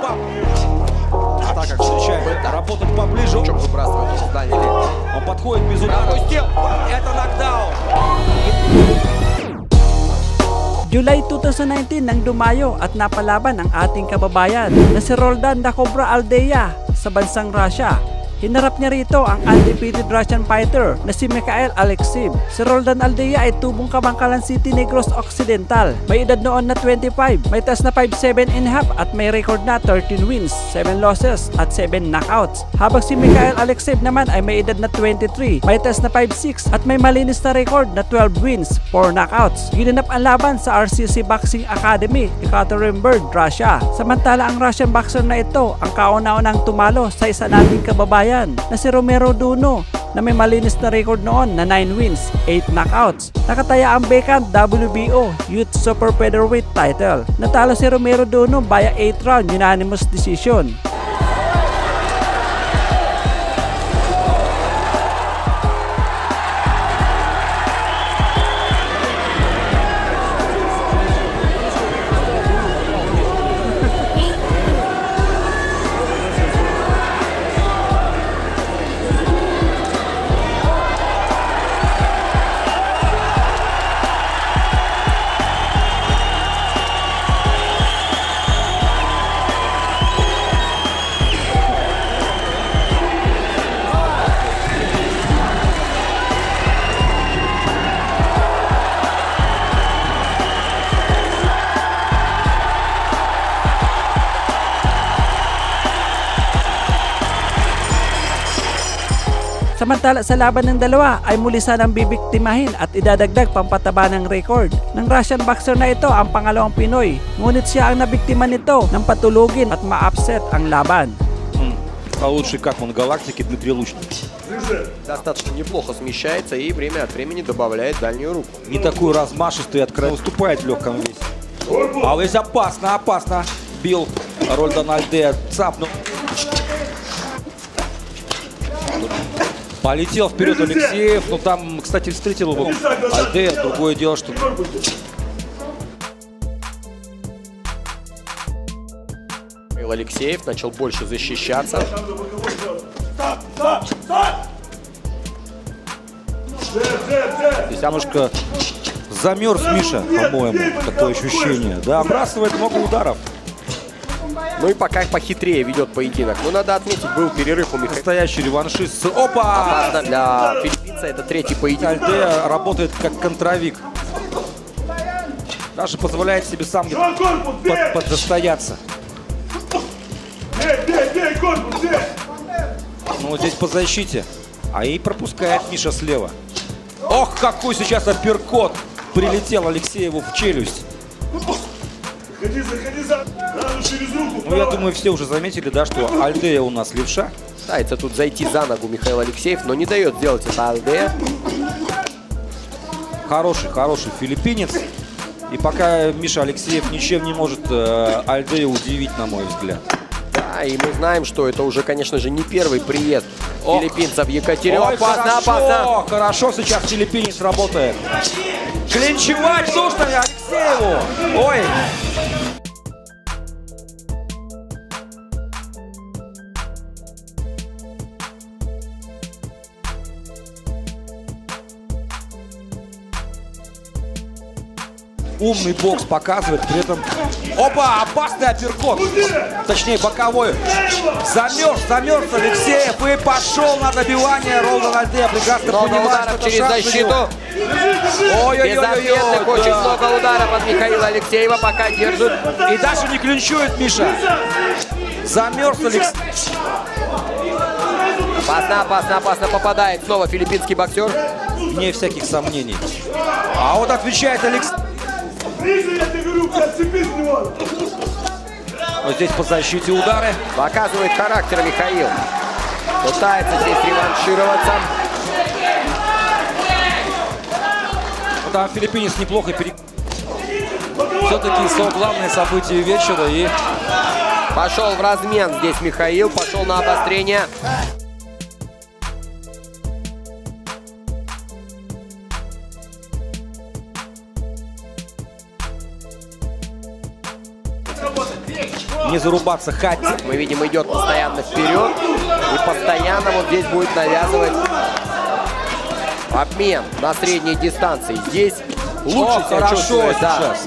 Попов. Атака встречает. Работает поближе. Чок выбрасывает в здание. Он подходит без удара. Это нокдаун. July 2019 nang dumayo at napalaban ang ating kababayan na si Roldan Nakobra Aldea sa bansang Russia. Hinarap niya rito ang undefeated Russian fighter na si Mikhail Alexeev. Si Roldan Aldea ay tubong Kabangkalan City, Negros Occidental. May edad noon na 25, may taas na 5'7" at may record na 13 wins, 7 losses at 7 knockouts. Habang si Mikhail Alexeev naman ay may edad na 23, may taas na 5'6" at may malinis na record na 12 wins, 4 knockouts. Ginanap ang laban sa RCC Boxing Academy, Ekaterinburg, Russia. Samantala ang Russian boxer na ito ang kauna-unang tumalo sa isa nating kababayan na si Romero Duno na may malinis na record noon na 9 wins, 8 knockouts. Nakataya ang vacant WBO Youth Super Featherweight title. Natalo si Romero Duno via 8 round unanimous decision. Samantala sa laban ng dalawa ay muli sanang bibiktimahin at idadagdag pampataba ng record. Ng Russian boxer na ito ang pangalawang Pinoy, ngunit siya ang nabiktima nito ng patulugin at ma-upset ang laban. А лучший как он галактики Дмитрий Лучник. Достаточно неплохо смещается и время от времени добавляет дальнюю руку. Не такой размашистый, откровенно выступает в легком весе. А вот здесь опасно, опасно. Бил Рольдан Алдея, цапнул. Полетел вперед Алексеев, но там, кстати, встретил его Алдея. Другое дело, что... Алексеев начал больше защищаться. Здесь Амушка замерз, Миша, по-моему, такое ощущение. Да, обрасывает много ударов. Ну и пока похитрее ведет поединок. Но надо отметить, был перерыв у Михаила. Настоящий реваншист. Опа! Опасно для филиппинца. Это третий поединок. Алдея работает как контровик. Даже позволяет себе сам подзастояться. Ну вот здесь по защите. А и пропускает Миша слева. Ох, какой сейчас апперкот! Прилетел Алексееву в челюсть. Ну, я думаю, все уже заметили, да, что Алдея у нас левша. Пытается тут зайти за ногу Михаил Алексеев, но не дает сделать это Алдея. Хороший филиппинец. И пока Миша Алексеев ничем не может Алдею удивить, на мой взгляд. Да, и мы знаем, что это уже, конечно же, не первый приезд филиппинца в Екатеринбург. Опасно, опасно. Хорошо сейчас филиппинец работает. Клинчевать нужно Алексееву. Ой. Умный бокс показывает, при этом... Опа, опасный апперкот. Точнее, боковой. Замерз Алексеев и пошел на добивание Ролдана Алдея. Прекрасно понимает, что через защиту. Безответных, очень много ударов от Михаила Алексеева. Пока держит. И даже не клинчует Миша. Замерз Алексеев. Опасно. Попадает снова филиппинский боксер. Вне всяких сомнений. А вот отвечает Алексеев. Вот здесь по защите удары. Показывает характер Михаил. Пытается здесь реваншироваться. Ну, там филиппинец неплохо Все-таки главное событие вечера. И пошел в размен здесь Михаил. Пошел на обострение. не зарубаться Хаттик. Мы видим, идет постоянно вперед. И постоянно вот здесь будет навязывать обмен на средней дистанции. Здесь лучше хорошо сейчас.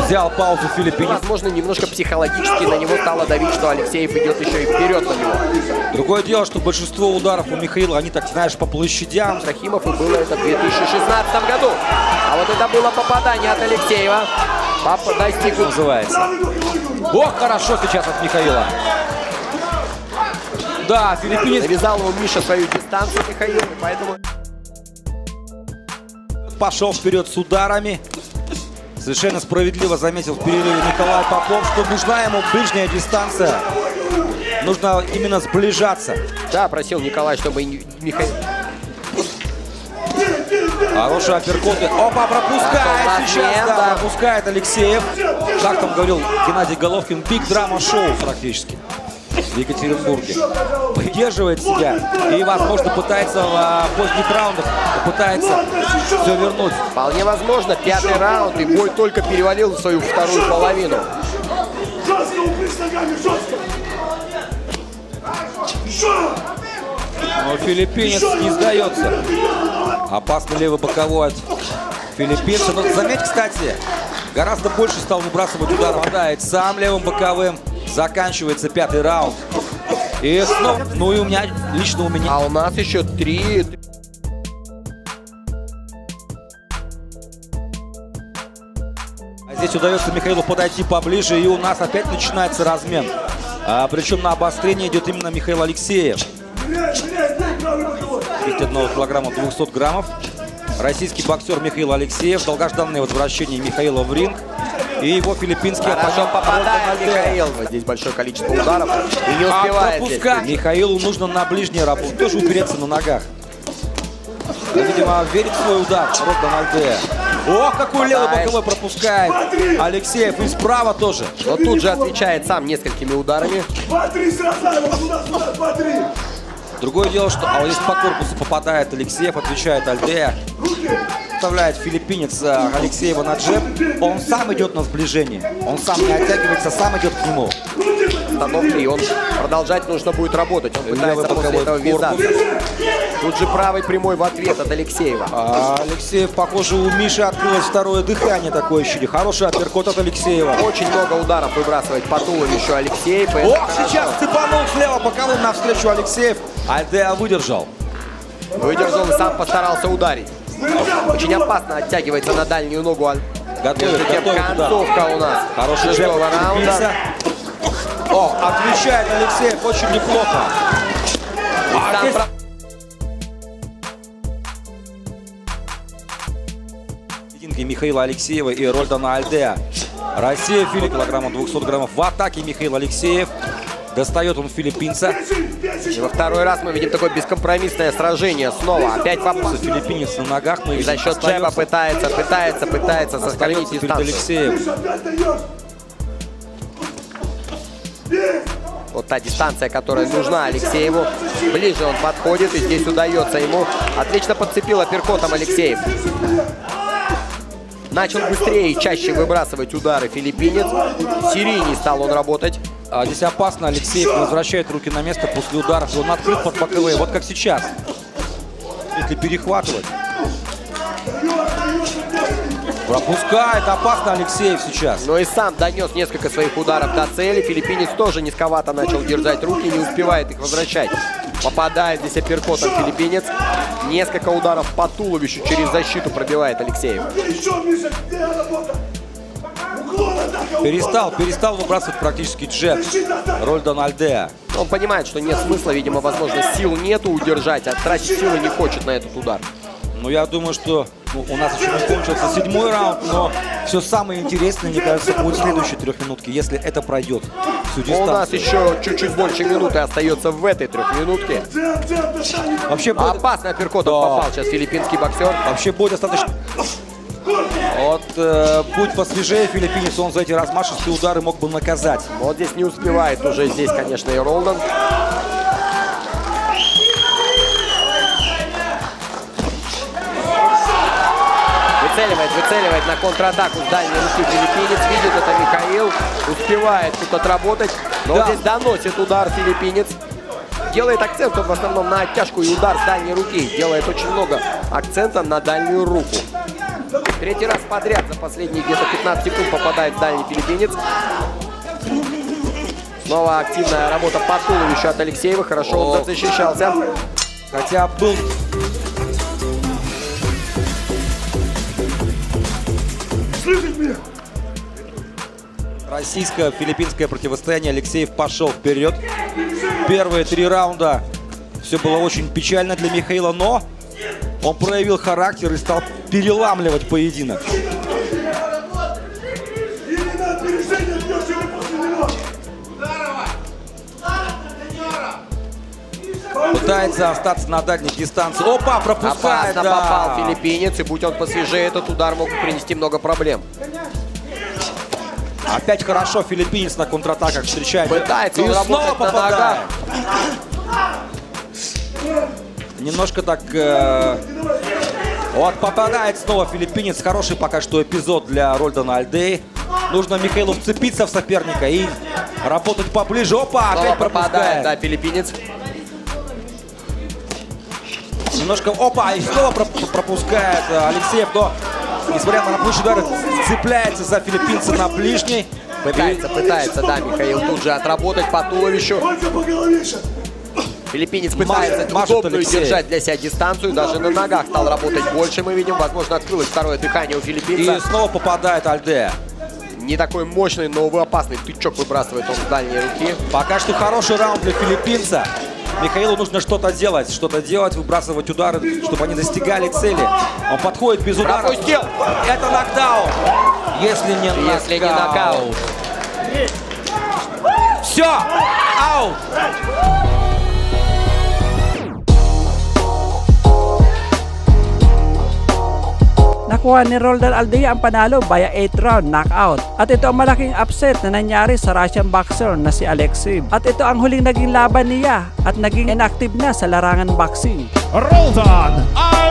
Взял паузу филиппинец. Возможно, немножко психологически на него стало давить, что Алексеев идет еще и вперед на него. Другое дело, что большинство ударов у Михаила, они, так знаешь, по площадям. Рахимов, и было это в 2016 году. А вот это было попадание от Алексеева. Папа достиг, называется. Ох, хорошо сейчас от Михаила. Да, филиппинец. Навязал ему Миша свою дистанцию, Михаил, поэтому... Пошел вперед с ударами. Совершенно справедливо заметил в перерыве Николай Попов, что нужна ему ближняя дистанция. Нужно именно сближаться. Да, просил Николай, чтобы Михаил... Хороший апперкот. Опа, пропускает сейчас. Да, пропускает Алексеев. Как там говорил Геннадий Головкин, биг-драма-шоу практически в Екатеринбурге. Поддерживает себя и, возможно, пытается в поздних раундах все вернуть. Вполне возможно, пятый раунд, и бой только перевалил в свою вторую половину. Но филиппинец не сдается. Опасный левый боковой от филиппинца. Но заметь, кстати, гораздо больше стал выбрасывать удар. Попадает сам левым боковым. Заканчивается пятый раунд. И снова. Ну и у меня, лично у меня. А у нас еще три. А здесь удается Михаилу подойти поближе. И у нас опять начинается размен. Причем на обострение идет именно Михаил Алексеев. 51 килограмма 200 граммов. Российский боксер Михаил Алексеев. Долгожданное возвращение Михаила в ринг. И его филиппинский оппонент попадает Михаил. Здесь большое количество ударов. И не успевает здесь. Михаилу нужно на ближней работе тоже упереться на ногах. И, видимо, верит в свой удар. Ролдан Алдея. Ох, какой левый боковой пропускает Алексеев. И справа тоже. Но тут же отвечает сам несколькими ударами. Другое дело, что здесь по корпусу попадает Алексеев, отвечает Алдея. Вставляет филиппинец Алексеева на джеб. Он сам идет на сближение. Он сам не оттягивается, сам идет к нему. Остановки, и он продолжать нужно будет работать. Он пытается после этого вязаться. Тут же правый прямой в ответ от Алексеева. Алексеев, похоже, у Миши открылось второе дыхание, такое ощущение. Хороший апперкот от Алексеева. Очень много ударов выбрасывает по туловищу Алексеев. Ох, сейчас цепанул слева боковым навстречу Алексеев. Алдея выдержал. Выдержал и сам постарался ударить. Очень опасно оттягивается на дальнюю ногу. Готовит концовка у нас. Хороший джеб раунда. О, отвечает Алексеев очень неплохо. Единки Михаила Алексеева и Рольдана Алдея. Россия, Филипп, килограмма 200 граммов. В атаке Михаил Алексеев. Достает он филиппинца. И во второй раз мы видим такое бескомпромиссное сражение. Снова опять попал. Филиппинец на ногах. И за счет джеба пытается сохранить дистанцию. Вот та дистанция, которая нужна Алексееву. Ближе он подходит, и здесь удается ему. Отлично подцепил апперкотом Алексеев. Начал быстрее и чаще выбрасывать удары филиппинец. Серийней стал он работать. Здесь опасно. Алексеев возвращает руки на место после ударов. Он открыт под боковые. Вот как сейчас. Если перехватывать. Пропускает. Опасно Алексеев сейчас. Но и сам донес несколько своих ударов до цели. Филиппинец тоже низковато начал держать руки. Не успевает их возвращать. Попадает здесь апперкотом филиппинец. Несколько ударов по туловищу через защиту пробивает Алексеев. Перестал выбрасывать практически джеб Рольдан Алдея. Он понимает, что нет смысла, видимо, возможно, сил нету удержать, а тратить силы не хочет на этот удар. Ну, я думаю, что у нас еще не кончился седьмой раунд, но все самое интересное, мне кажется, будет в следующей трехминутке, если это пройдет всю дистанцию. У нас еще чуть-чуть больше минуты остается в этой трехминутке. Вообще, опасно апперкотом попал сейчас филиппинский боксер. Вообще, бой достаточно... Вот будь посвежее филиппинец, он за эти размашистые удары мог бы наказать. Вот здесь не успевает уже здесь, конечно, и Ролдан. Ведь Выцеливает на контратаку с дальней руки филиппинец. Видит это Михаил. Успевает тут отработать. Но здесь доносит удар филиппинец. Делает акцент в основном на оттяжку и удар с дальней руки. Делает очень много акцента на дальнюю руку. Третий раз подряд за последние где-то 15 секунд попадает в дальний филиппинец. Снова активная работа по туловищу от Алексеева. Хорошо он защищался. Хотя был... Российско-филиппинское противостояние. Алексеев пошел вперед. Первые три раунда все было очень печально для Михаила, но он проявил характер и стал переламывать поединок. Пытается остаться на дальних дистанциях. Опа, пропускает. Опасно попал филиппинец, и будь он посвежее, этот удар мог принести много проблем. Опять хорошо филиппинец на контратаках встречает. Пытается, и снова попадает. Немножко так... Вот попадает снова филиппинец. Хороший пока что эпизод для Рольдана Альдеи. Нужно Михаилу вцепиться в соперника и работать поближе. Опа, снова опять пропускает. Да, филиппинец. Немножко... Опа, и снова пропускает Алексеев, но... Несмотря на лучшие удары, цепляется за филиппинца на ближний. Пытается, да, Михаил тут же отработать по туловищу. Филиппинец пытается удобную держать для себя дистанцию. Даже на ногах стал работать больше, мы видим. Возможно, открылось второе дыхание у филиппинца. И снова попадает Альдея. Не такой мощный, но опасный тычок выбрасывает он с дальней руки. Пока что хороший раунд для филиппинца. Михаилу нужно что-то делать, выбрасывать удары, чтобы они достигали цели. Он подходит без удара. Пропустил. Это нокдаун. Если не нокаут. Все. Аут. Nakuha ni Roldan Aldea ang panalo via 8th round knockout. At ito ang malaking upset na nangyari sa Russian boxer na si Alexeev. At ito ang huling naging laban niya at naging inactive na sa larangan boxing. Roldan